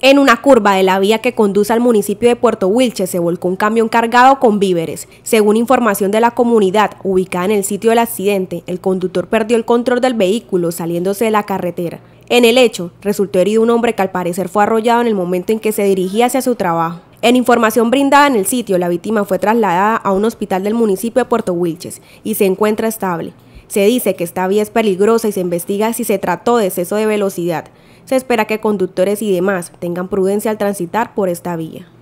En una curva de la vía que conduce al municipio de Puerto Wilches se volcó un camión cargado con víveres. Según información de la comunidad ubicada en el sitio del accidente, el conductor perdió el control del vehículo saliéndose de la carretera. En el hecho, resultó herido un hombre que al parecer fue arrollado en el momento en que se dirigía hacia su trabajo. En información brindada en el sitio, la víctima fue trasladada a un hospital del municipio de Puerto Wilches y se encuentra estable. Se dice que esta vía es peligrosa y se investiga si se trató de exceso de velocidad. Se espera que conductores y demás tengan prudencia al transitar por esta vía.